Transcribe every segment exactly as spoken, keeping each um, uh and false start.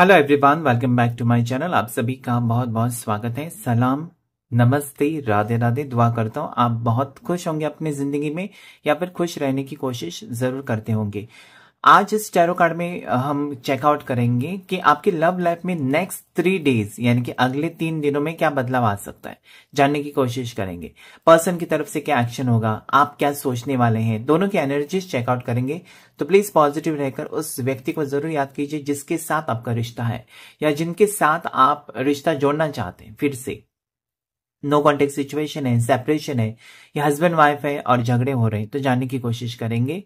Hello everyone, welcome back to my channel. आप सभी का बहुत बहुत स्वागत है। सलाम, नमस्ते, राधे राधे। दुआ करता हूँ आप बहुत खुश होंगे अपनी जिंदगी में, या फिर खुश रहने की कोशिश जरूर करते होंगे। आज इस टैरो कार्ड में हम चेकआउट करेंगे कि आपके लव लाइफ में नेक्स्ट थ्री डेज यानी कि अगले तीन दिनों में क्या बदलाव आ सकता है, जानने की कोशिश करेंगे। पर्सन की तरफ से क्या एक्शन होगा, आप क्या सोचने वाले हैं, दोनों की एनर्जीज चेकआउट करेंगे। तो प्लीज पॉजिटिव रहकर उस व्यक्ति को जरूर याद कीजिए जिसके साथ आपका रिश्ता है या जिनके साथ आप रिश्ता जोड़ना चाहते हैं। फिर से नो कॉन्टेक्ट सिचुएशन है, सेपरेशन है, या हस्बैंड वाइफ है और झगड़े हो रहे हैं, तो जानने की कोशिश करेंगे।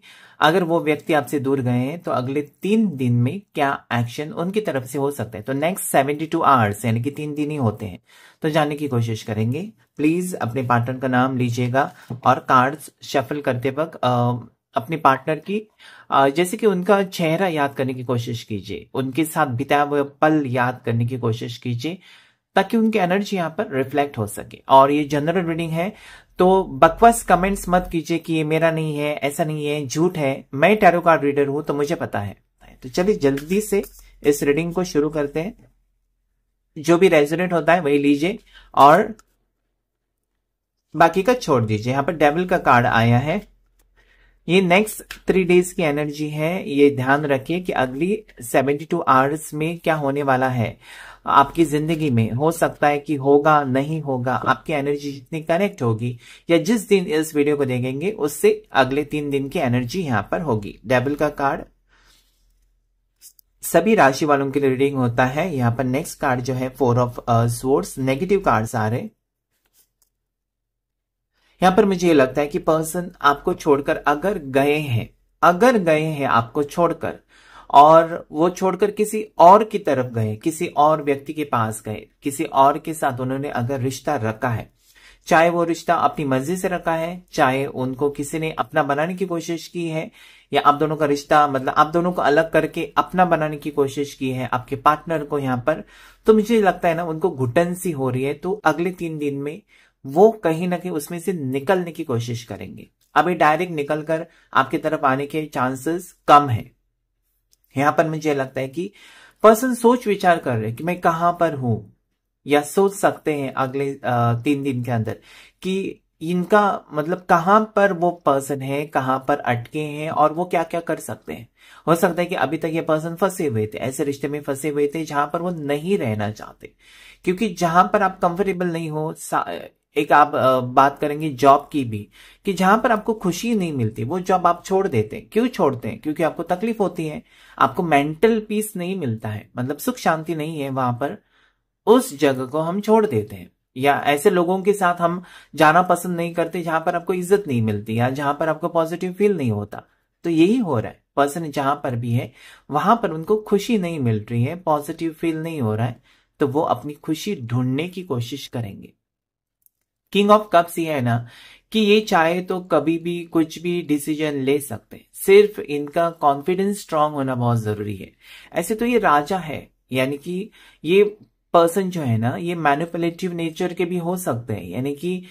अगर वो व्यक्ति आपसे दूर गए हैं तो अगले तीन दिन में क्या एक्शन उनकी तरफ से हो सकता है। तो नेक्स्ट सेवेंटी टू आवर्स यानी कि तीन दिन ही होते हैं, तो जानने की कोशिश करेंगे। प्लीज अपने पार्टनर का नाम लीजिएगा और कार्ड्स शफल करते वक्त अपने पार्टनर की जैसे कि उनका चेहरा याद करने की कोशिश कीजिए, उनके साथ बिताए हुए पल याद करने की कोशिश कीजिए ताकि उनकी एनर्जी यहाँ पर रिफ्लेक्ट हो सके। और ये जनरल रीडिंग है तो बकवास कमेंट्स मत कीजिए कि ये मेरा नहीं है, ऐसा नहीं है, झूठ है। मैं टैरो कार्ड रीडर हूं तो मुझे पता है। तो चलिए जल्दी से इस रीडिंग को शुरू करते हैं। जो भी रेजोनेट होता है वही लीजिए और बाकी का छोड़ दीजिए। यहाँ पर डेविल का कार्ड आया है। ये नेक्स्ट थ्री डेज की एनर्जी है। ये ध्यान रखिए कि अगली सेवेंटी टू आवर्स में क्या होने वाला है आपकी जिंदगी में। हो सकता है कि होगा, नहीं होगा। आपकी एनर्जी जितनी कनेक्ट होगी या जिस दिन इस वीडियो को देखेंगे उससे अगले तीन दिन की एनर्जी यहाँ पर होगी। डेविल का कार्ड सभी राशि वालों के लिए रीडिंग होता है। यहाँ पर नेक्स्ट कार्ड जो है four of swords, negative cards आ रहे। यहाँ पर मुझे ये लगता है कि पर्सन आपको छोड़कर अगर गए हैं, अगर गए हैं आपको छोड़कर, और वो छोड़कर किसी और की तरफ गए, किसी और व्यक्ति के पास गए, किसी और के साथ उन्होंने अगर रिश्ता रखा है, चाहे वो रिश्ता अपनी मर्जी से रखा है, चाहे उनको किसी ने अपना बनाने की कोशिश की है, या आप दोनों का रिश्ता मतलब आप दोनों को अलग करके अपना बनाने की कोशिश की है आपके पार्टनर को यहाँ पर, तो मुझे लगता है ना उनको घुटन सी हो रही है। तो अगले तीन दिन में वो कहीं ना कहीं उसमें से निकलने की कोशिश करेंगे। अभी डायरेक्ट निकलकर आपकी तरफ आने के चांसेस कम है। यहाँ पर मुझे लगता है कि पर्सन सोच विचार कर रहे हैं कि मैं कहाँ पर हूं, या सोच सकते हैं अगले तीन दिन के अंदर कि इनका मतलब कहाँ पर वो पर्सन है, कहाँ पर अटके हैं और वो क्या क्या कर सकते हैं। हो सकता है कि अभी तक ये पर्सन फंसे हुए थे, ऐसे रिश्ते में फंसे हुए थे जहां पर वो नहीं रहना चाहते, क्योंकि जहां पर आप कंफर्टेबल नहीं हो। एक आप बात करेंगे जॉब की भी कि जहां पर आपको खुशी नहीं मिलती वो जॉब आप छोड़ देते हैं। क्यों छोड़ते हैं? क्योंकि आपको तकलीफ होती है, आपको मेंटल पीस नहीं मिलता है, मतलब सुख शांति नहीं है वहां पर, उस जगह को हम छोड़ देते हैं। या ऐसे लोगों के साथ हम जाना पसंद नहीं करते जहां पर आपको इज्जत नहीं मिलती या जहां पर आपको पॉजिटिव फील नहीं होता। तो यही हो रहा है, पर्सन जहां पर भी है वहां पर उनको खुशी नहीं मिल रही है, पॉजिटिव फील नहीं हो रहा है, तो वो अपनी खुशी ढूंढने की कोशिश करेंगे। किंग ऑफ कप्स ये है ना कि ये चाहे तो कभी भी कुछ भी डिसीजन ले सकते हैं, सिर्फ इनका कॉन्फिडेंस स्ट्रांग होना बहुत जरूरी है। ऐसे तो ये राजा है, यानी कि ये पर्सन जो है ना ये मैनिपुलेटिव नेचर के भी हो सकते हैं, यानी कि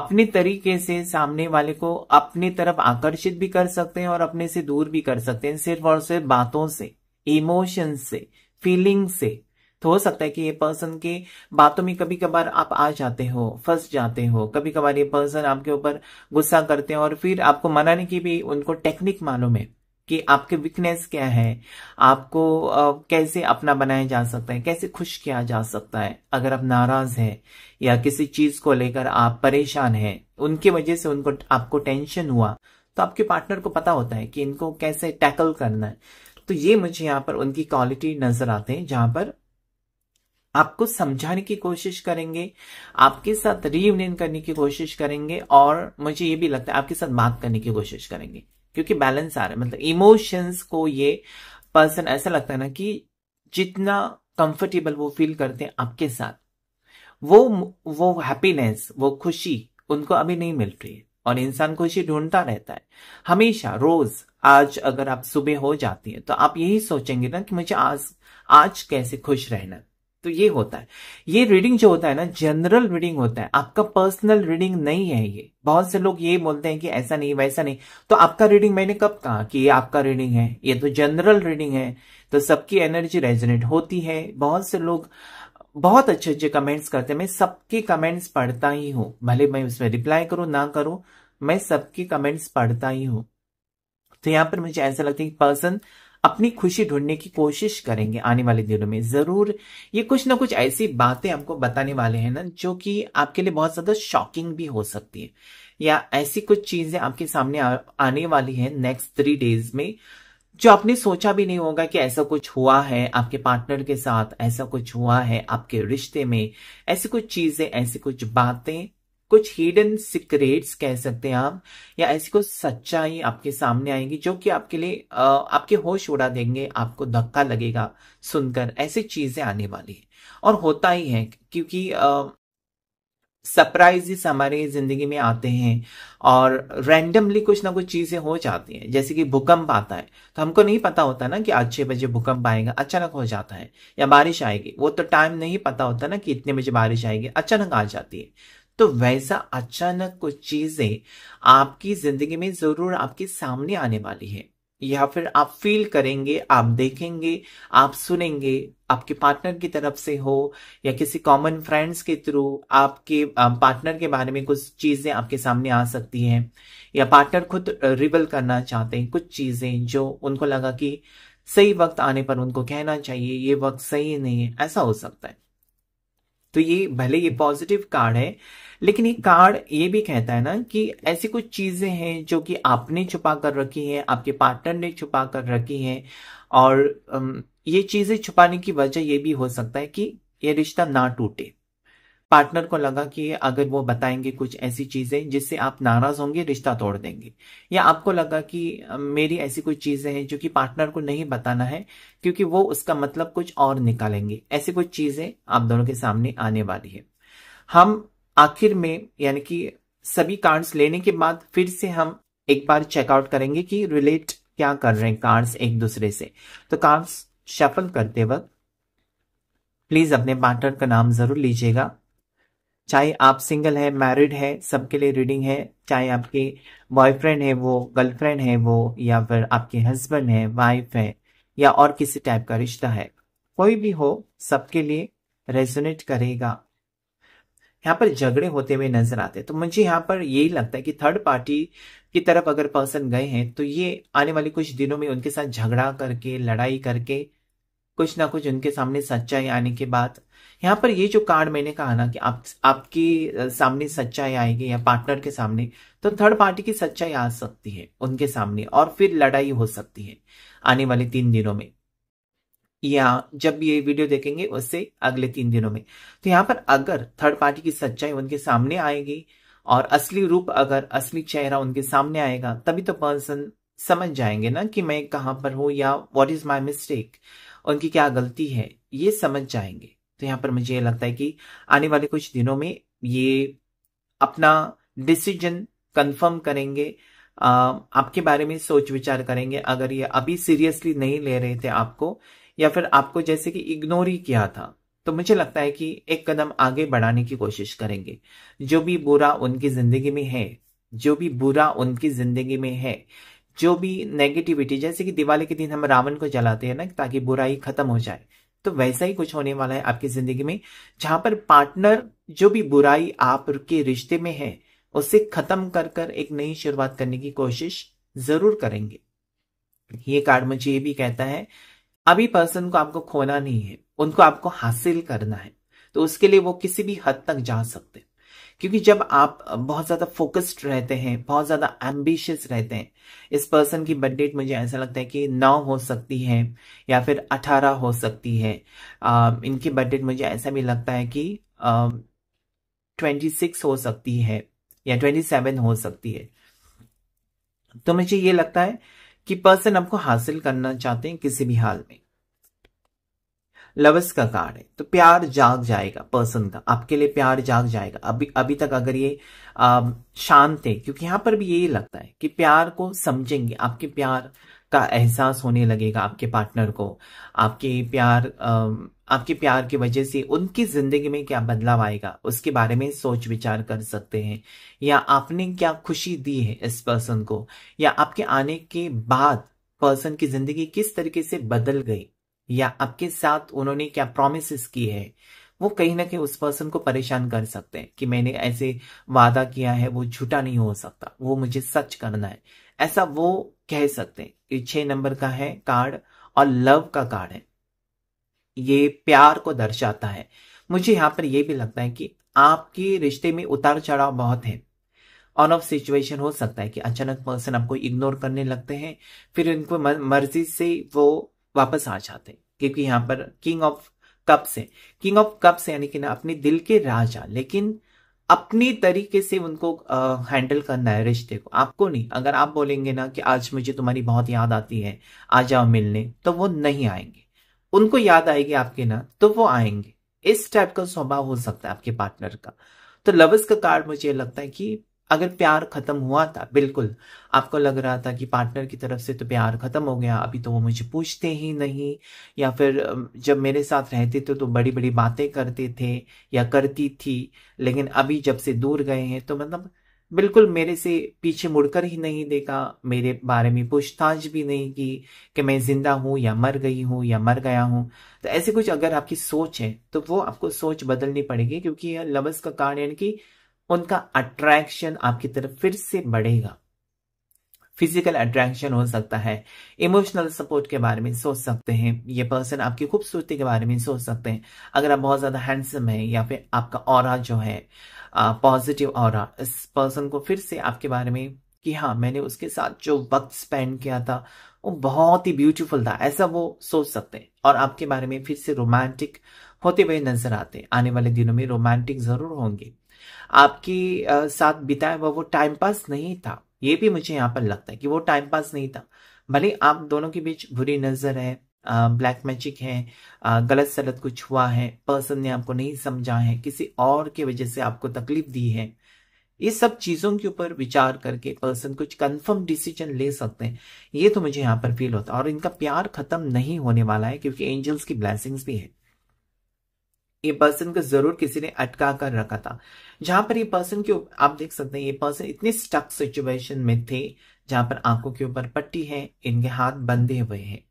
अपने तरीके से सामने वाले को अपनी तरफ आकर्षित भी कर सकते हैं और अपने से दूर भी कर सकते हैं, सिर्फ और सिर्फ बातों से, इमोशन से, फीलिंग से। तो हो सकता है कि ये पर्सन के बातों में कभी कभार आप आ जाते हो, फंस जाते हो। कभी कभार ये पर्सन आपके ऊपर गुस्सा करते हैं और फिर आपको मनाने की भी उनको टेक्निक मालूम है कि आपके वीकनेस क्या है, आपको कैसे अपना बनाया जा सकता है, कैसे खुश किया जा सकता है। अगर आप नाराज हैं या किसी चीज को लेकर आप परेशान हैं, उनकी वजह से उनको आपको टेंशन हुआ, तो आपके पार्टनर को पता होता है कि इनको कैसे टैकल करना है। तो ये मुझे यहाँ पर उनकी क्वालिटी नजर आते हैं जहां पर आपको समझाने की कोशिश करेंगे, आपके साथ रीयूनियन करने की कोशिश करेंगे, और मुझे ये भी लगता है आपके साथ बात करने की कोशिश करेंगे क्योंकि बैलेंस आ रहा है। मतलब इमोशंस को ये पर्सन ऐसा लगता है ना कि जितना कंफर्टेबल वो फील करते हैं आपके साथ, वो वो हैप्पीनेस, वो खुशी उनको अभी नहीं मिल रही है। और इंसान खुशी ढूंढता रहता है हमेशा, रोज। आज अगर आप सुबह हो जाती है तो आप यही सोचेंगे ना कि मुझे आज आज कैसे खुश रहना। तो ये होता है, ये रीडिंग जो होता है ना जनरल रीडिंग होता है, आपका पर्सनल रीडिंग नहीं है ये। बहुत से लोग ये बोलते हैं कि ऐसा नहीं वैसा नहीं, तो आपका रीडिंग मैंने कब कहा कि ये आपका रीडिंग है, ये तो जनरल रीडिंग है। तो सबकी एनर्जी रेजोनेट होती है। बहुत से लोग बहुत अच्छे अच्छे कमेंट्स करते हैं, मैं सबके कमेंट्स पढ़ता ही हूँ, भले मैं उसमें रिप्लाई करूँ ना करूँ, मैं सबके कमेंट्स पढ़ता ही हूँ। तो यहाँ पर मुझे ऐसा लगता है कि पर्सन अपनी खुशी ढूंढने की कोशिश करेंगे आने वाले दिनों में। जरूर ये कुछ ना कुछ ऐसी बातें आपको बताने वाले हैं ना जो कि आपके लिए बहुत ज्यादा शॉकिंग भी हो सकती है, या ऐसी कुछ चीजें आपके सामने आ, आने वाली है नेक्स्ट थ्री डेज में जो आपने सोचा भी नहीं होगा कि ऐसा कुछ हुआ है आपके पार्टनर के साथ, ऐसा कुछ हुआ है आपके रिश्ते में, ऐसी कुछ चीजें, ऐसी कुछ बातें, कुछ हिडन सीक्रेट्स कह सकते हैं आप, या ऐसी कुछ सच्चाई आपके सामने आएगी जो कि आपके लिए आपके होश उड़ा देंगे, आपको धक्का लगेगा सुनकर। ऐसी चीजें आने वाली है और होता ही है, क्योंकि सरप्राइजेस हमारे जिंदगी में आते हैं और रैंडमली कुछ ना कुछ चीजें हो जाती हैं। जैसे कि भूकंप आता है तो हमको नहीं पता होता ना कि आज छह बजे भूकंप आएगा, अचानक हो जाता है, या बारिश आएगी, वो तो टाइम नहीं पता होता ना कि इतने बजे बारिश आएगी, अचानक आ जाती है। तो वैसा अचानक कुछ चीजें आपकी जिंदगी में जरूर आपके सामने आने वाली है, या फिर आप फील करेंगे, आप देखेंगे, आप सुनेंगे, आपके पार्टनर की तरफ से हो या किसी कॉमन फ्रेंड्स के थ्रू आपके पार्टनर के बारे में कुछ चीजें आपके सामने आ सकती हैं, या पार्टनर खुद रिवील करना चाहते हैं कुछ चीजें जो उनको लगा कि सही वक्त आने पर उनको कहना चाहिए, ये वक्त सही नहीं है, ऐसा हो सकता है। तो ये भले ये पॉजिटिव कार्ड है, लेकिन ये कार्ड ये भी कहता है ना कि ऐसी कुछ चीजें हैं जो कि आपने छुपा कर रखी हैं, आपके पार्टनर ने छुपा कर रखी हैं, और ये चीजें छुपाने की वजह ये भी हो सकता है कि ये रिश्ता ना टूटे। पार्टनर को लगा कि अगर वो बताएंगे कुछ ऐसी चीजें जिससे आप नाराज होंगे, रिश्ता तोड़ देंगे, या आपको लगा कि मेरी ऐसी कुछ चीजें हैं जो कि पार्टनर को नहीं बताना है क्योंकि वो उसका मतलब कुछ और निकालेंगे। ऐसी कुछ चीजें आप दोनों के सामने आने वाली है। हम आखिर में यानी कि सभी कार्ड्स लेने के बाद फिर से हम एक बार चेकआउट करेंगे कि रिलेट क्या कर रहे हैं कार्ड्स एक दूसरे से। तो कार्ड्स शफल करते वक्त प्लीज अपने पार्टनर का नाम जरूर लीजिएगा, चाहे आप सिंगल है, मैरिड है, सबके लिए रीडिंग है, चाहे आपके बॉयफ्रेंड है वो, गर्लफ्रेंड है वो, या फिर आपके हस्बैंड है, वाइफ है, या और किसी टाइप का रिश्ता है, कोई भी हो, सबके लिए रेजोनेट करेगा। यहाँ पर झगड़े होते हुए नजर आते हैं, तो मुझे यहाँ पर यही लगता है कि थर्ड पार्टी की तरफ अगर पर्सन गए हैं तो ये आने वाले कुछ दिनों में उनके साथ झगड़ा करके, लड़ाई करके, कुछ ना कुछ उनके सामने सच्चाई आने के बाद, यहाँ पर ये जो कार्ड मैंने कहा ना कि आप आपके सामने सच्चाई आएगी या पार्टनर के सामने, तो थर्ड पार्टी की सच्चाई आ सकती है उनके सामने और फिर लड़ाई हो सकती है आने वाले तीन दिनों में, या जब ये वीडियो देखेंगे उससे अगले तीन दिनों में। तो यहाँ पर अगर थर्ड पार्टी की सच्चाई उनके सामने आएगी और असली रूप, अगर असली चेहरा उनके सामने आएगा, तभी तो पर्सन समझ जाएंगे ना कि मैं कहाँ पर हूँ या व्हाट इज माई मिस्टेक, उनकी क्या गलती है, ये समझ जाएंगे। तो यहाँ पर मुझे ये लगता है कि आने वाले कुछ दिनों में ये अपना डिसीजन कंफर्म करेंगे, आ, आपके बारे में सोच विचार करेंगे। अगर ये अभी सीरियसली नहीं ले रहे थे आपको, या फिर आपको जैसे कि इग्नोर ही किया था, तो मुझे लगता है कि एक कदम आगे बढ़ाने की कोशिश करेंगे। जो भी बुरा उनकी जिंदगी में है, जो भी बुरा उनकी जिंदगी में है, जो भी नेगेटिविटी, जैसे कि दिवाली के दिन हम रावण को जलाते हैं ना ताकि बुराई खत्म हो जाए, तो वैसा ही कुछ होने वाला है आपकी जिंदगी में, जहां पर पार्टनर जो भी बुराई आपके रिश्ते में है उसे खत्म कर कर एक नई शुरुआत करने की कोशिश जरूर करेंगे। ये कार्ड मुझे ये भी कहता है अभी पर्सन को आपको खोना नहीं है, उनको आपको हासिल करना है, तो उसके लिए वो किसी भी हद तक जा सकते हैं। क्योंकि जब आप बहुत ज्यादा फोकस्ड रहते हैं, बहुत ज्यादा एम्बिशियस रहते हैं, इस पर्सन की बर्थ डेट मुझे ऐसा लगता है कि नौ हो सकती है या फिर अठारह हो सकती है। आ, इनकी बर्थ डेट मुझे ऐसा भी लगता है कि ट्वेंटी सिक्स हो सकती है या ट्वेंटी सेवन हो सकती है। तो मुझे ये लगता है कि पर्सन आपको हासिल करना चाहते हैं किसी भी हाल में। लवर्स का कार्ड है, तो प्यार जाग जाएगा पर्सन का, आपके लिए प्यार जाग जाएगा। अभी अभी तक अगर ये आ, शांत है, क्योंकि यहाँ पर भी यही लगता है कि प्यार को समझेंगे, आपके प्यार का एहसास होने लगेगा आपके पार्टनर को, आपके प्यार आपके प्यार की वजह से उनकी जिंदगी में क्या बदलाव आएगा उसके बारे में सोच विचार कर सकते हैं, या आपने क्या खुशी दी है इस पर्सन को, या आपके आने के बाद पर्सन की जिंदगी किस तरीके से बदल गई, या आपके साथ उन्होंने क्या प्रॉमिसेस की है, वो कहीं ना कहीं उस पर्सन को परेशान कर सकते हैं कि मैंने ऐसे वादा किया है वो झूठा नहीं हो सकता, वो मुझे सच करना है, ऐसा वो कह सकते हैं। ये छह नंबर का है कार्ड और लव का कार्ड है, ये प्यार को दर्शाता है। मुझे यहाँ पर यह भी लगता है कि आपके रिश्ते में उतार चढ़ाव बहुत है, ऑन ऑफ सिचुएशन हो सकता है कि अचानक पर्सन आपको इग्नोर करने लगते हैं, फिर इनको मर्जी से वो वापस आ जाते हैं, क्योंकि यहाँ पर किंग ऑफ कप्स है। किंग ऑफ कप्स यानी कि ना अपने दिल के राजा, लेकिन अपनी तरीके से उनको हैंडल करना है रिश्ते को, आपको नहीं। अगर आप बोलेंगे ना कि आज मुझे तुम्हारी बहुत याद आती है, आ जाओ मिलने, तो वो नहीं आएंगे। उनको याद आएगी आपके ना, तो वो आएंगे। इस टाइप का स्वभाव हो सकता है आपके पार्टनर का। तो लवर्स का कार्ड मुझे लगता है कि अगर प्यार खत्म हुआ था, बिल्कुल आपको लग रहा था कि पार्टनर की तरफ से तो प्यार खत्म हो गया, अभी तो वो मुझे पूछते ही नहीं, या फिर जब मेरे साथ रहते थे तो बड़ी बड़ी बातें करते थे या करती थी, लेकिन अभी जब से दूर गए हैं तो मतलब बिल्कुल मेरे से पीछे मुड़कर ही नहीं देखा, मेरे बारे में पूछताछ भी नहीं की कि मैं जिंदा हूँ या मर गई हूँ या मर गया हूँ। तो ऐसे कुछ अगर आपकी सोच है तो वो आपको सोच बदलनी पड़ेगी, क्योंकि यह लवर्स का कार्ड यानी कि उनका अट्रैक्शन आपकी तरफ फिर से बढ़ेगा। फिजिकल अट्रैक्शन हो सकता है, इमोशनल सपोर्ट के बारे में सोच सकते हैं, ये पर्सन आपकी खूबसूरती के बारे में सोच सकते हैं। अगर आप बहुत ज़्यादा हैंडसम हैं या फिर आपका ऑरा जो है पॉजिटिव ऑरा, इस पर्सन को फिर से आपके बारे में कि हाँ मैंने उसके साथ जो वक्त स्पेंड किया था वो बहुत ही ब्यूटीफुल था, ऐसा वो सोच सकते हैं। और आपके बारे में फिर से रोमांटिक होते हुए नजर आते हैं, आने वाले दिनों में रोमांटिक ज़रूर होंगे। आपके साथ बिताया हुआ वो टाइम पास नहीं था, ये भी मुझे यहाँ पर लगता है कि वो टाइम पास नहीं था। भले आप दोनों के बीच बुरी नजर है, ब्लैक मैजिक है, गलत सलत कुछ हुआ है, पर्सन ने आपको नहीं समझा है, किसी और की वजह से आपको तकलीफ दी है, ये सब चीजों के ऊपर विचार करके पर्सन कुछ कंफर्म डिसीजन ले सकते हैं, ये तो मुझे यहाँ पर फील होता है। और इनका प्यार खत्म नहीं होने वाला है, क्योंकि एंजल्स की ब्लेसिंग्स भी है। ये पर्सन को जरूर किसी ने अटका कर रखा था, जहां पर ये पर्सन के आप देख सकते हैं ये पर्सन इतने स्टक सिचुएशन में थे जहां पर आंखों के ऊपर पट्टी है, इनके हाथ बंधे हुए हैं।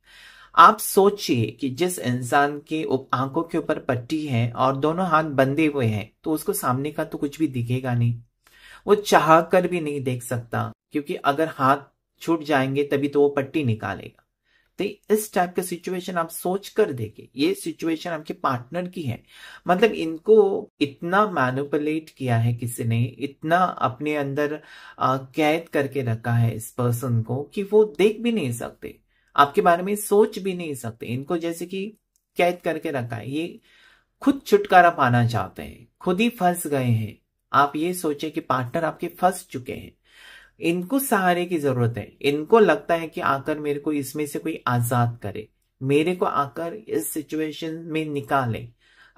आप सोचिए कि जिस इंसान के आंखों के ऊपर पट्टी है और दोनों हाथ बंधे हुए हैं तो उसको सामने का तो कुछ भी दिखेगा नहीं, वो चाह कर भी नहीं देख सकता, क्योंकि अगर हाथ छूट जाएंगे तभी तो वो पट्टी निकालेगा। तो इस टाइप के सिचुएशन आप सोच कर देखिए, ये सिचुएशन आपके पार्टनर की है। मतलब इनको इतना मैनिपुलेट किया है किसी ने, इतना अपने अंदर कैद करके रखा है इस पर्सन को कि वो देख भी नहीं सकते, आपके बारे में सोच भी नहीं सकते, इनको जैसे कि कैद करके रखा है। ये खुद छुटकारा पाना चाहते हैं, खुद ही फंस गए हैं। आप ये सोचे कि पार्टनर आपके फंस चुके हैं, इनको सहारे की जरूरत है, इनको लगता है कि आकर मेरे को इसमें से कोई आजाद करे, मेरे को आकर इस सिचुएशन में निकाले।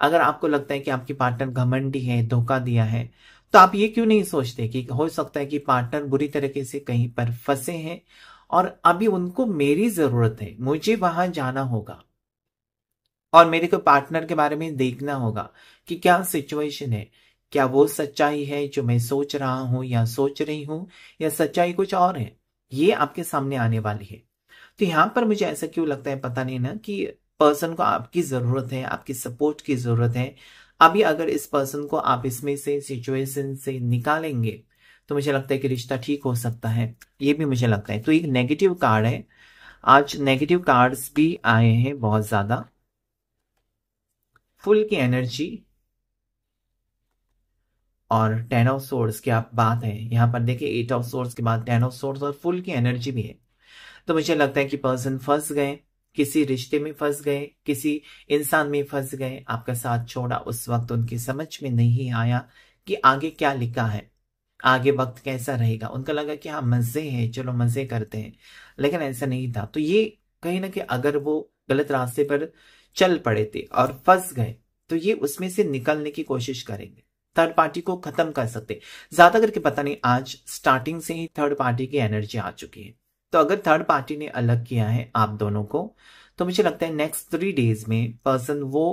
अगर आपको लगता है कि आपकी पार्टनर घमंडी है, धोखा दिया है, तो आप ये क्यों नहीं सोचते कि हो सकता है कि पार्टनर बुरी तरीके से कहीं पर फंसे हैं और अभी उनको मेरी जरूरत है, मुझे वहां जाना होगा और मेरे को पार्टनर के बारे में देखना होगा कि क्या सिचुएशन है, क्या वो सच्चाई है जो मैं सोच रहा हूं या सोच रही हूं, या सच्चाई कुछ और है, ये आपके सामने आने वाली है। तो यहाँ पर मुझे ऐसा क्यों लगता है पता नहीं ना कि पर्सन को आपकी जरूरत है, आपकी सपोर्ट की जरूरत है। अभी अगर इस पर्सन को आप इसमें से सिचुएशन से निकालेंगे तो मुझे लगता है कि रिश्ता ठीक हो सकता है, ये भी मुझे लगता है। तो एक नेगेटिव कार्ड है, आज नेगेटिव कार्ड्स भी आए हैं बहुत ज्यादा, फुल की एनर्जी और टेन ऑफ सोर्स की आप बात है। यहाँ पर देखिए एट ऑफ सोर्स के बाद टेन ऑफ सोर्स और फुल की एनर्जी भी है। तो मुझे लगता है कि पर्सन फंस गए, किसी रिश्ते में फंस गए, किसी इंसान में फंस गए, आपका साथ छोड़ा, उस वक्त उनकी समझ में नहीं आया कि आगे क्या लिखा है, आगे वक्त कैसा रहेगा, उनका लगा कि हाँ मजे हैं, चलो मजे करते हैं, लेकिन ऐसा नहीं था। तो ये कहीं ना कहीं अगर वो गलत रास्ते पर चल पड़े थे और फंस गए तो ये उसमें से निकलने की कोशिश करेंगे, थर्ड पार्टी को खत्म कर सकते। ज्यादा करके पता नहीं आज स्टार्टिंग से ही थर्ड पार्टी की एनर्जी आ चुकी है, तो अगर थर्ड पार्टी ने अलग किया है आप दोनों को, तो मुझे लगता है नेक्स्ट थ्री डेज में पर्सन वो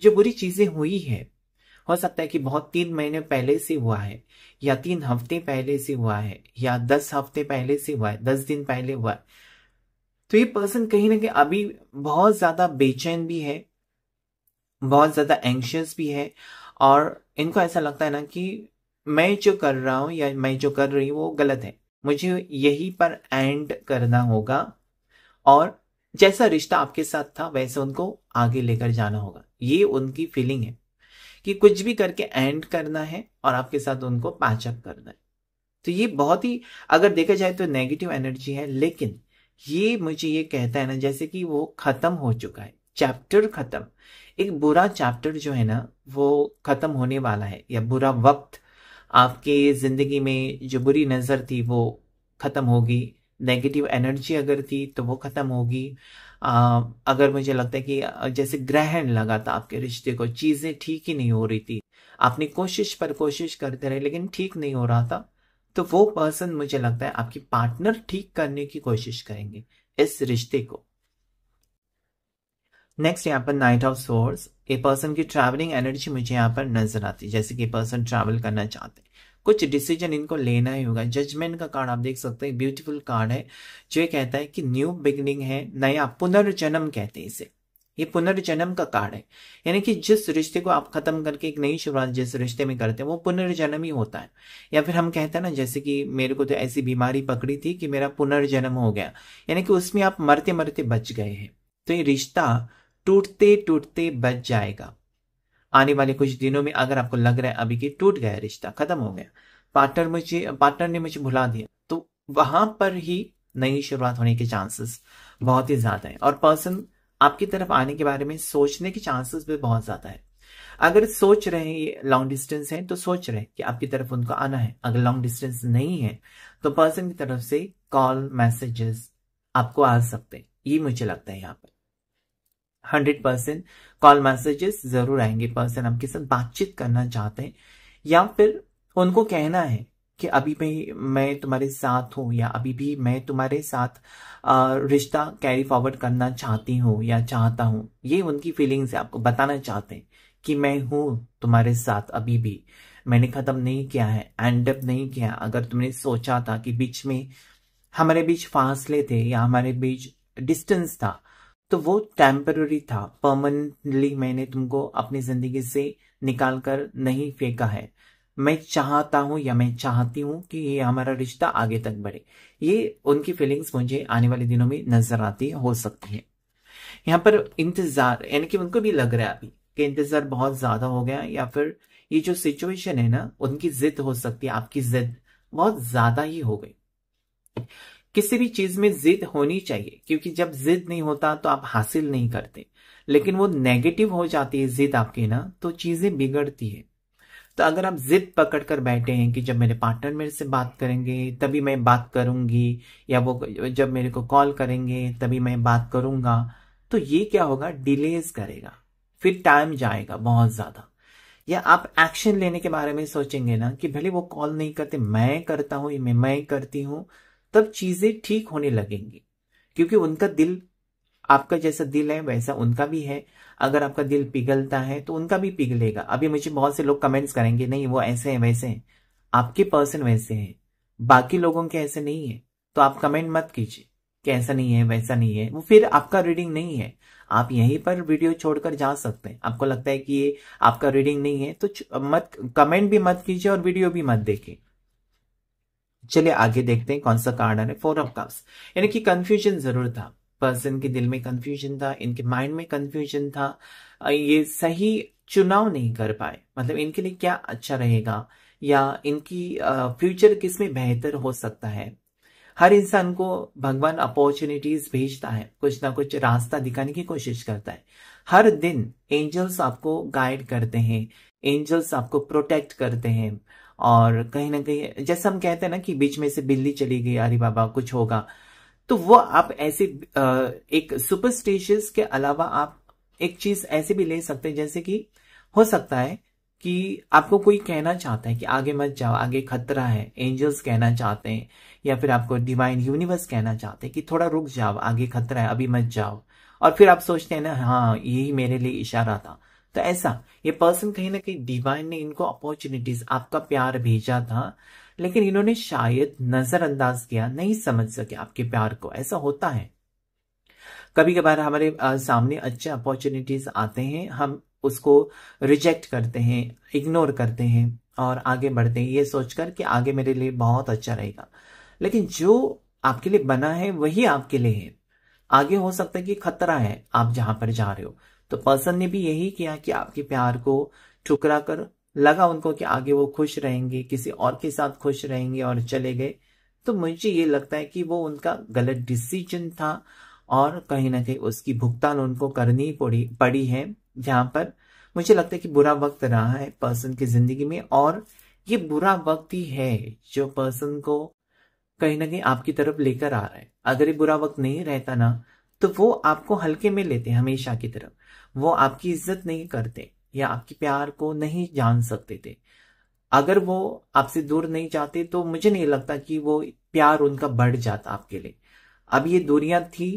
जो बुरी चीजें हुई है, हो सकता है कि बहुत तीन महीने पहले से हुआ है, या तीन हफ्ते पहले से हुआ है, या दस हफ्ते पहले से हुआ है, दस दिन पहले हुआ है, तो ये पर्सन कहीं ना कहीं अभी बहुत ज्यादा बेचैन भी है, बहुत ज्यादा एंग्शियस भी है, और इनको ऐसा लगता है ना कि मैं जो कर रहा हूं या मैं जो कर रही हूं वो गलत है, मुझे यही पर एंड करना होगा और जैसा रिश्ता आपके साथ था वैसे उनको आगे लेकर जाना होगा। ये उनकी फीलिंग है कि कुछ भी करके एंड करना है और आपके साथ उनको पैचअप करना है। तो ये बहुत ही अगर देखा जाए तो नेगेटिव एनर्जी है, लेकिन ये मुझे ये कहता है ना जैसे कि वो खत्म हो चुका है, चैप्टर खत्म, एक बुरा चैप्टर जो है ना वो खत्म होने वाला है, या बुरा वक्त आपके जिंदगी में जो बुरी नजर थी वो खत्म होगी, नेगेटिव एनर्जी अगर थी तो वो खत्म होगी। आ, अगर मुझे लगता है कि जैसे ग्रहण लगा था आपके रिश्ते को, चीजें ठीक ही नहीं हो रही थी, आपने कोशिश पर कोशिश करते रहे लेकिन ठीक नहीं हो रहा था, तो वो पर्सन मुझे लगता है आपकी पार्टनर ठीक करने की कोशिश करेंगे इस रिश्ते को। नेक्स्ट यहाँ पर नाइट ऑफ सोर्स, ये पर्सन की ट्रैवलिंग एनर्जी मुझे यहाँ पर नजर आती है, जैसे कि पर्सन ट्रैवल करना चाहते हैं, कुछ डिसीजन इनको लेना ही होगा। जजमेंट का कार्ड आप देख सकते हैं, ब्यूटीफुल कार्ड है जो ये कहता है कि न्यू बिगिनिंग है, नया पुनर्जन्म कहते हैं इसे, ये पुनर्जन्म का कार्ड है, यानी कि जिस रिश्ते को आप खत्म करके एक नई शुरुआत जिस रिश्ते में करते हैं वो पुनर्जन्म ही होता है, या फिर हम कहते हैं ना जैसे कि मेरे को तो ऐसी बीमारी पकड़ी थी कि मेरा पुनर्जन्म हो गया, यानी कि उसमें आप मरते मरते बच गए हैं, तो ये रिश्ता टूटते टूटते बच जाएगा आने वाले कुछ दिनों में। अगर आपको लग रहा है अभी कि टूट गया रिश्ता, खत्म हो गया, पार्टनर मुझे पार्टनर ने मुझे भुला दिया, तो वहां पर ही नई शुरुआत होने के चांसेस बहुत ही ज्यादा है, और पर्सन आपकी तरफ आने के बारे में सोचने के चांसेस भी बहुत ज्यादा है। अगर सोच रहे हैं, लॉन्ग डिस्टेंस है तो सोच रहे हैं कि आपकी तरफ उनको आना है, अगर लॉन्ग डिस्टेंस नहीं है तो पर्सन की तरफ से कॉल मैसेजेस आपको आ सकते हैं, ये मुझे लगता है यहाँ पर हंड्रेड परसेंट कॉल मैसेजेस जरूर आएंगे। पर्सन आपके साथ बातचीत करना चाहते हैं, या फिर उनको कहना है कि अभी भी मैं तुम्हारे साथ हूँ, या अभी भी मैं तुम्हारे साथ रिश्ता कैरी फॉरवर्ड करना चाहती हूँ या चाहता हूँ, ये उनकी फीलिंग्स है, आपको बताना चाहते हैं कि मैं हूँ तुम्हारे साथ, अभी भी मैंने खत्म नहीं किया है, एंड अप नहीं किया। अगर तुमने सोचा था कि बीच में हमारे बीच फासले थे या हमारे बीच डिस्टेंस था, तो वो टेम्पररी था, परमानेंटली मैंने तुमको अपनी जिंदगी से निकाल कर नहीं फेंका है। मैं चाहता हूं या मैं चाहती हूं कि ये हमारा रिश्ता आगे तक बढ़े, ये उनकी फीलिंग्स मुझे आने वाले दिनों में नजर आती हो सकती है। यहाँ पर इंतजार, यानी कि उनको भी लग रहा है अभी कि इंतजार बहुत ज्यादा हो गया, या फिर ये जो सिचुएशन है ना उनकी जिद हो सकती है, आपकी जिद बहुत ज्यादा ही हो गई। किसी भी चीज में जिद होनी चाहिए, क्योंकि जब जिद नहीं होता तो आप हासिल नहीं करते, लेकिन वो नेगेटिव हो जाती है जिद आपकी ना, तो चीजें बिगड़ती है। तो अगर आप जिद पकड़ कर बैठे हैं कि जब मेरे पार्टनर मेरे से बात करेंगे तभी मैं बात करूंगी, या वो जब मेरे को कॉल करेंगे तभी मैं बात करूंगा, तो ये क्या होगा, डिलेज करेगा, फिर टाइम जाएगा बहुत ज्यादा। या आप एक्शन लेने के बारे में सोचेंगे ना कि भले वो कॉल नहीं करते, मैं करता हूँ, मैं, मैं करती हूँ, तब चीजें ठीक होने लगेंगी, क्योंकि उनका दिल आपका जैसा दिल है वैसा उनका भी है। अगर आपका दिल पिघलता है तो उनका भी पिघलेगा। अभी मुझे बहुत से लोग कमेंट्स करेंगे नहीं वो ऐसे हैं वैसे हैं, आपके पर्सन वैसे हैं, बाकी लोगों के ऐसे नहीं है, तो आप कमेंट मत कीजिए कि ऐसा नहीं है वैसा नहीं है, वो फिर आपका रीडिंग नहीं है। आप यहीं पर वीडियो छोड़कर जा सकते हैं, आपको लगता है कि ये आपका रीडिंग नहीं है तो मत कमेंट भी मत कीजिए और वीडियो भी मत देखिए। चलिए आगे देखते हैं कौन सा कार्ड आ रहा है। फोर ऑफ कप्स, यानी कि कंफ्यूजन जरूर था, पर्सन के दिल में कंफ्यूजन था, इनके माइंड में कंफ्यूजन था, ये सही चुनाव नहीं कर पाए, मतलब इनके लिए क्या अच्छा रहेगा या इनकी फ्यूचर किस में बेहतर हो सकता है। हर इंसान को भगवान अपॉर्चुनिटीज भेजता है, कुछ ना कुछ रास्ता दिखाने की कोशिश करता है। हर दिन एंजल्स आपको गाइड करते हैं, एंजल्स आपको प्रोटेक्ट करते हैं, और कहीं ना कहीं जैसे हम कहते हैं ना कि बीच में से बिल्ली चली गई, अरे बाबा कुछ होगा, तो वो आप ऐसे एक सुपरस्टिशियस के अलावा आप एक चीज ऐसे भी ले सकते हैं, जैसे कि हो सकता है कि आपको कोई कहना चाहता है कि आगे मत जाओ, आगे खतरा है, एंजल्स कहना चाहते हैं या फिर आपको डिवाइन यूनिवर्स कहना चाहते हैं कि थोड़ा रुक जाओ, आगे खतरा है, अभी मत जाओ। और फिर आप सोचते हैं ना, हाँ यही मेरे लिए इशारा था। तो ऐसा ये पर्सन कहीं ना कहीं डिवाइन ने इनको अपॉर्चुनिटीज, आपका प्यार भेजा था, लेकिन इन्होंने शायद नजरअंदाज किया, नहीं समझ सके आपके प्यार को। ऐसा होता है कभी कभार हमारे आ, सामने अच्छे अपॉर्चुनिटीज आते हैं, हम उसको रिजेक्ट करते हैं, इग्नोर करते हैं और आगे बढ़ते हैं ये सोचकर कि आगे मेरे लिए बहुत अच्छा रहेगा। लेकिन जो आपके लिए बना है वही आपके लिए है, आगे हो सकता है कि खतरा है आप जहां पर जा रहे हो। तो पर्सन ने भी यही किया कि आपके प्यार को ठुकरा कर, लगा उनको कि आगे वो खुश रहेंगे, किसी और के साथ खुश रहेंगे और चले गए। तो मुझे ये लगता है कि वो उनका गलत डिसीजन था और कहीं ना कहीं उसकी भुगतान उनको करनी पड़ी पड़ी है, जहां पर मुझे लगता है कि बुरा वक्त रहा है पर्सन की जिंदगी में। और ये बुरा वक्त ही है जो पर्सन को कहीं ना कहीं आपकी तरफ लेकर आ रहा है। अगर ये बुरा वक्त नहीं रहता ना, तो वो आपको हल्के में लेते हैं हमेशा की तरफ, वो आपकी इज्जत नहीं करते या आपके प्यार को नहीं जान सकते थे। अगर वो आपसे दूर नहीं जाते तो मुझे नहीं लगता कि वो प्यार उनका बढ़ जाता आपके लिए। अब ये दूरियां थी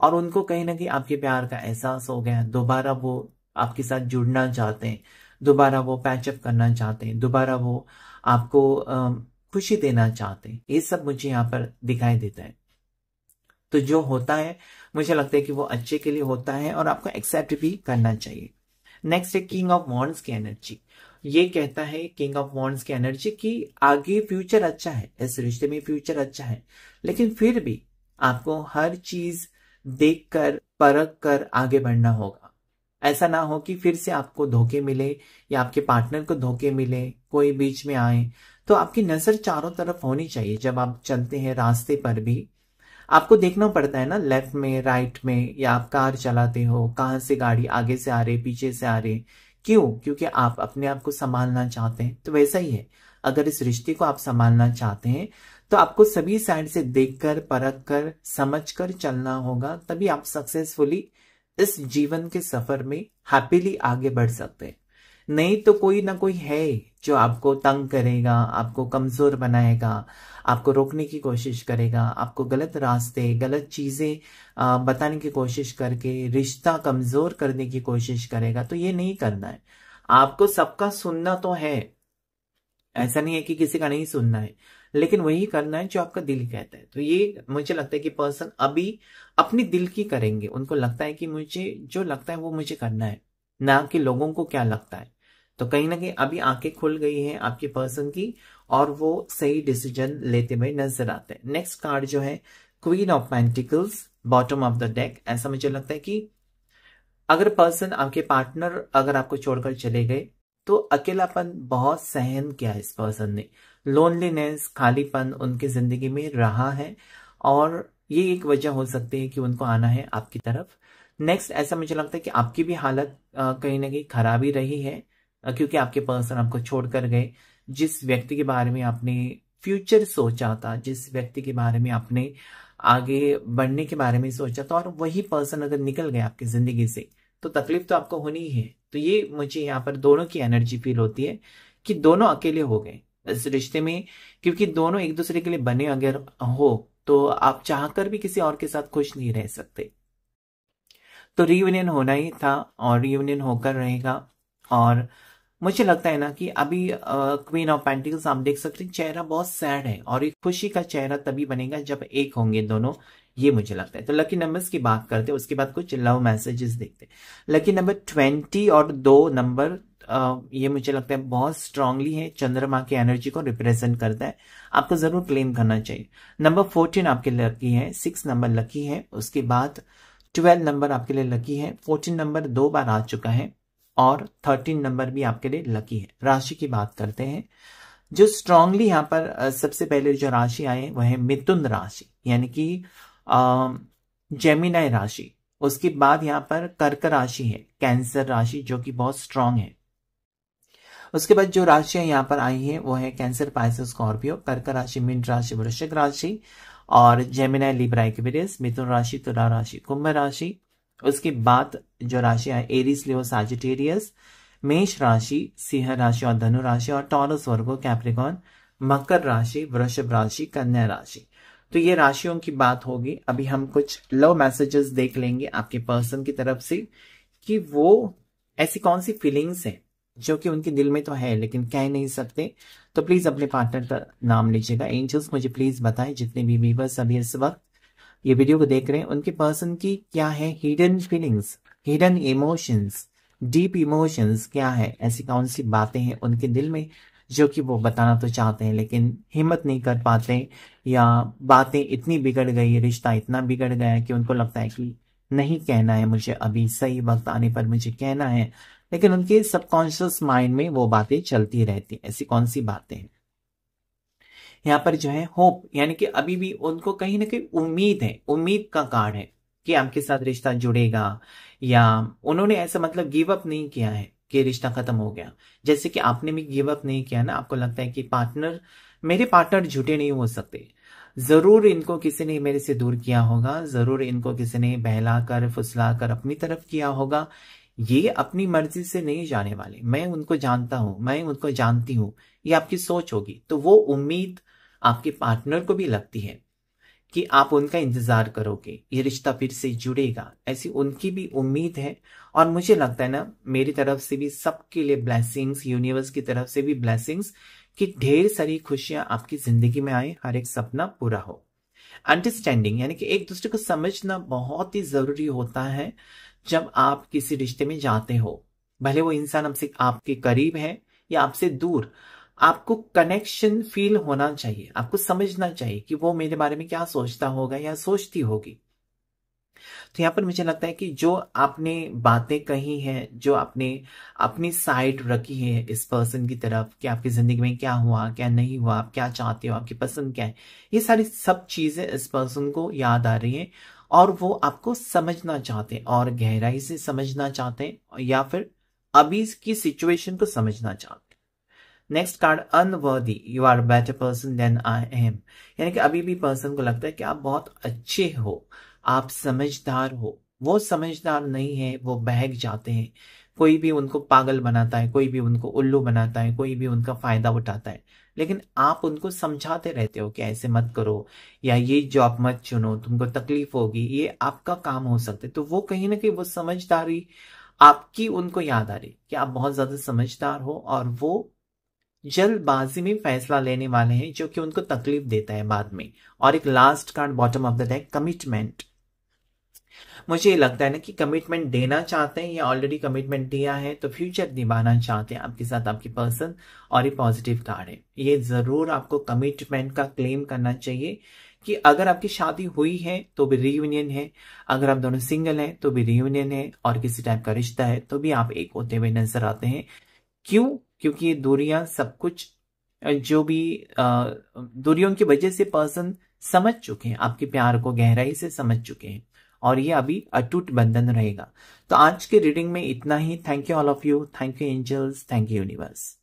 और उनको कहीं ना कहीं आपके प्यार का एहसास हो गया, दोबारा वो आपके साथ जुड़ना चाहते हैं, दोबारा वो पैचअप करना चाहते हैं, दोबारा वो आपको खुशी देना चाहते हैं। ये सब मुझे यहाँ पर दिखाई देता है। तो जो होता है मुझे लगता है कि वो अच्छे के लिए होता है और आपको एक्सेप्ट भी करना चाहिए। नेक्स्ट है किंग ऑफ वॉन्ड्स की एनर्जी। ये कहता है किंग ऑफ वॉन्ड्स की एनर्जी कि आगे फ्यूचर अच्छा है, इस रिश्ते में फ्यूचर अच्छा है, लेकिन फिर भी आपको हर चीज देखकर परख कर आगे बढ़ना होगा। ऐसा ना हो कि फिर से आपको धोखे मिले या आपके पार्टनर को धोखे मिले, कोई बीच में आए। तो आपकी नजर चारों तरफ होनी चाहिए। जब आप चलते हैं रास्ते पर भी आपको देखना पड़ता है ना, लेफ्ट में, राइट में, या आप कार चलाते हो कहाँ से गाड़ी आगे से आ रही, पीछे से आ रही, क्यों? क्योंकि आप अपने आप को संभालना चाहते हैं। तो वैसा ही है, अगर इस रिश्ते को आप संभालना चाहते हैं तो आपको सभी साइड से देखकर, परख कर, समझ कर चलना होगा, तभी आप सक्सेसफुली इस जीवन के सफर में हैप्पीली आगे बढ़ सकते हैं। नहीं तो कोई ना कोई है जो आपको तंग करेगा, आपको कमजोर बनाएगा, आपको रोकने की कोशिश करेगा, आपको गलत रास्ते, गलत चीजें बताने की कोशिश करके रिश्ता कमजोर करने की कोशिश करेगा। तो ये नहीं करना है। आपको सबका सुनना तो है, ऐसा नहीं है कि किसी का नहीं सुनना है, लेकिन वही करना है जो आपका दिल कहता है। तो ये मुझे लगता है कि पर्सन अभी अपने दिल की करेंगे। उनको लगता है कि मुझे जो लगता है वो मुझे करना है, ना कि लोगों को क्या लगता है। तो कहीं ना कहीं अभी आंखें खुल गई हैं आपके पर्सन की और वो सही डिसीजन लेते हुए नजर आते हैं। नेक्स्ट कार्ड जो है queen of pentacles, bottom of the deck. ऐसा मुझे लगता है कि अगर पर्सन, आपके पार्टनर अगर आपको छोड़कर चले गए तो अकेलापन बहुत सहन किया इस पर्सन ने, लोनलीनेस, खालीपन उनकी जिंदगी में रहा है और ये एक वजह हो सकती है कि उनको आना है आपकी तरफ। नेक्स्ट, ऐसा मुझे लगता है कि आपकी भी हालत कहीं ना कहीं खराब ही रही है, क्योंकि आपके पर्सन आपको छोड़कर गए। जिस व्यक्ति के बारे में आपने फ्यूचर सोचा था, जिस व्यक्ति के बारे में आपने आगे बढ़ने के बारे में सोचा था, और वही पर्सन अगर निकल गए आपकी जिंदगी से तो तकलीफ तो आपको होनी ही है। तो ये मुझे यहाँ पर दोनों की एनर्जी फील होती है कि दोनों अकेले हो गए इस रिश्ते में, क्योंकि दोनों एक दूसरे के लिए बने अगर हो तो आप चाहकर भी किसी और के साथ खुश नहीं रह सकते। तो रियूनियन होना ही था और रियूनियन होकर रहेगा। और मुझे लगता है ना कि अभी क्वीन ऑफ पेंटिकल्स आप देख सकते हैं, चेहरा बहुत सैड है और एक खुशी का चेहरा तभी बनेगा जब एक होंगे दोनों, ये मुझे लगता है। तो लकी नंबर्स की बात करते हैं, उसके बाद कुछ लव मैसेजेस देखते हैं। लकी नंबर ट्वेंटी और दो नंबर Uh, ये मुझे लगता है बहुत स्ट्रांगली है, चंद्रमा की एनर्जी को रिप्रेजेंट करता है, आपको जरूर क्लेम करना चाहिए। नंबर फोर्टीन आपके लिए लकी है, सिक्स नंबर लकी है, उसके बाद ट्वेल्व नंबर आपके लिए लकी है, फोर्टीन नंबर दो बार आ चुका है और थर्टीन नंबर भी आपके लिए लकी है। राशि की बात करते हैं, जो स्ट्रांगली यहाँ पर सबसे पहले जो राशि आए वह है मिथुन राशि, यानी कि जेमिनी राशि, उसके बाद यहाँ पर कर्क राशि है, कैंसर राशि जो कि बहुत स्ट्रांग है। उसके बाद जो राशियां यहाँ पर आई हैं वो है कैंसर, पाइसेस, स्कॉर्पियो, कर्क राशि, मीन राशि, वृश्चिक राशि और जेमिनी, लिब्रा, एक्वेरियस, मिथुन राशि, तुला राशि, कुंभ राशि। उसके बाद जो राशियां एरीज, लियो, सैजिटेरियस, मेष राशि, सिंह राशि और धनु राशि और टॉरस, वर्गो, कैप्रिकॉर्न, मकर राशि, वृषभ राशि, कन्या राशि। तो ये राशियों की बात होगी। अभी हम कुछ लव मैसेजेस देख लेंगे आपके पर्सन की तरफ से कि वो ऐसी कौन सी फीलिंग्स हैं जो कि उनके दिल में तो है लेकिन कह नहीं सकते। तो प्लीज अपने पार्टनर का नाम लीजिएगा। एंजल्स मुझे प्लीज बताएं, जितने भी व्यूअर्स अभी इस वक्त ये वीडियो को देख रहे हैं, उनके पर्सन की क्या है hidden feelings, hidden emotions, deep emotions क्या है, ऐसी कौन सी बातें हैं उनके दिल में जो कि वो बताना तो चाहते हैं लेकिन हिम्मत नहीं कर पाते, या बातें इतनी बिगड़ गई, रिश्ता इतना बिगड़ गया कि उनको लगता है कि नहीं कहना है मुझे, अभी सही वक्त आने पर मुझे कहना है, लेकिन उनके सबकॉन्शियस माइंड में वो बातें चलती रहती हैं। ऐसी कौन सी बातें हैं? यहाँ पर जो है होप, यानी कि अभी भी उनको कहीं ना कहीं उम्मीद है, उम्मीद का कार्ड है कि आपके साथ रिश्ता जुड़ेगा, या उन्होंने ऐसा मतलब गिव अप नहीं किया है कि रिश्ता खत्म हो गया, जैसे कि आपने भी गिव अप नहीं किया ना। आपको लगता है कि पार्टनर, मेरे पार्टनर झूठे नहीं हो सकते, जरूर इनको किसी ने मेरे से दूर किया होगा, जरूर इनको किसी ने बहला कर फुसला कर अपनी तरफ किया होगा, ये अपनी मर्जी से नहीं जाने वाले, मैं उनको जानता हूं, मैं उनको जानती हूं, ये आपकी सोच होगी। तो वो उम्मीद आपके पार्टनर को भी लगती है कि आप उनका इंतजार करोगे, ये रिश्ता फिर से जुड़ेगा, ऐसी उनकी भी उम्मीद है। और मुझे लगता है ना, मेरी तरफ से भी सबके लिए ब्लेसिंग्स, यूनिवर्स की तरफ से भी ब्लेसिंग्स कि ढेर सारी खुशियां आपकी जिंदगी में आए, हर एक सपना पूरा हो। अंडरस्टैंडिंग, यानी कि एक दूसरे को समझना बहुत ही जरूरी होता है जब आप किसी रिश्ते में जाते हो, भले वो इंसान आपसे, आपके करीब है या आपसे दूर, आपको कनेक्शन फील होना चाहिए, आपको समझना चाहिए कि वो मेरे बारे में क्या सोचता होगा या सोचती होगी। तो यहाँ पर मुझे लगता है कि जो आपने बातें कही हैं, जो आपने अपनी साइड रखी है इस पर्सन की तरफ कि आपकी जिंदगी में क्या हुआ, क्या नहीं हुआ, आप क्या चाहते हो, आपकी पसंद क्या है, ये सारी सब चीजें इस पर्सन को याद आ रही हैं और वो आपको समझना चाहते हैं, और गहराई से समझना चाहते हैं, या फिर अभी की सिचुएशन को समझना चाहते हैं। Next card, unworthy, you are better person than I am, यानी कि अभी भी पर्सन को लगता है कि आप बहुत अच्छे हो, आप समझदार हो, वो समझदार नहीं है, वो बहक जाते हैं, कोई भी उनको पागल बनाता है, कोई भी उनको उल्लू बनाता है, कोई भी उनका फायदा उठाता है, लेकिन आप उनको समझाते रहते हो कि ऐसे मत करो, या ये जॉब मत चुनो, तुमको तकलीफ होगी, ये आपका काम हो सकता है। तो वो कहीं ना कहीं वो समझदारी आपकी उनको याद आ रही कि आप बहुत ज्यादा समझदार हो, और वो जल्दबाजी में फैसला लेने वाले हैं जो कि उनको तकलीफ देता है बाद में। और एक last card, bottom of the deck, commitment. मुझे लगता है ना कि कमिटमेंट देना चाहते हैं, या ऑलरेडी कमिटमेंट दिया है तो फ्यूचर निभाना चाहते हैं आपके साथ आपकी पर्सन, और ये पॉजिटिव कार्ड है। ये जरूर आपको कमिटमेंट का क्लेम करना चाहिए कि अगर आपकी शादी हुई है तो भी रियूनियन है, अगर आप दोनों सिंगल हैं तो भी रियूनियन है, और किसी टाइप का रिश्ता है तो भी आप एक होते हुए नजर आते हैं। क्यों? क्योंकि ये दूरियां, सब कुछ जो भी दूरियों की वजह से पर्सन समझ चुके हैं, आपके प्यार को गहराई से समझ चुके हैं, और ये अभी अटूट बंधन रहेगा। तो आज के रीडिंग में इतना ही। Thank you all of you. Thank you angels. Thank you universe.